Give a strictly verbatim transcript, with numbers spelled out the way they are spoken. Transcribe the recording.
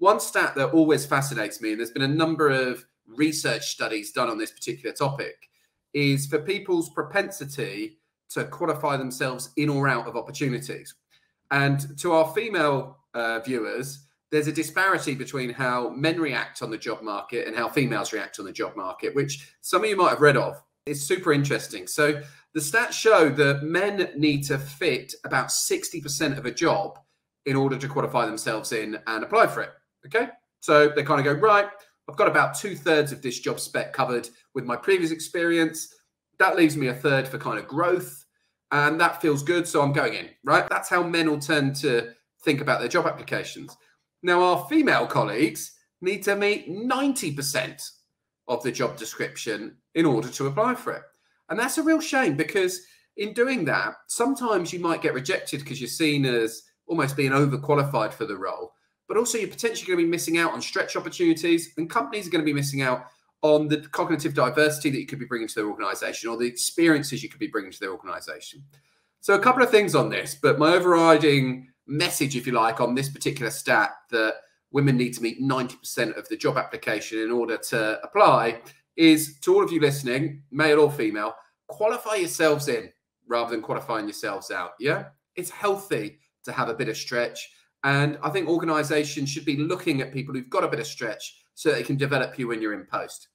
One stat that always fascinates me, and there's been a number of research studies done on this particular topic, is for people's propensity to qualify themselves in or out of opportunities. And to our female uh, viewers, there's a disparity between how men react on the job market and how females react on the job market, which some of you might have read of. It's super interesting. So the stats show that men need to fit about sixty percent of a job in order to qualify themselves in and apply for it. Okay. So they kind of go, right, I've got about two thirds of this job spec covered with my previous experience. That leaves me a third for kind of growth, and that feels good. So I'm going in, right? That's how men will tend to think about their job applications. Now, our female colleagues need to meet ninety percent of the job description in order to apply for it. And that's a real shame, because in doing that, sometimes you might get rejected because you're seen as almost being overqualified for the role, but also you're potentially going to be missing out on stretch opportunities, and companies are going to be missing out on the cognitive diversity that you could be bringing to their organization, or the experiences you could be bringing to their organization. So a couple of things on this, but my overriding message, if you like, on this particular stat that women need to meet ninety percent of the job application in order to apply is, to all of you listening, male or female, qualify yourselves in rather than qualifying yourselves out. Yeah, it's healthy to have a bit of stretch. And I think organizations should be looking at people who've got a bit of stretch so they can develop you when you're in post.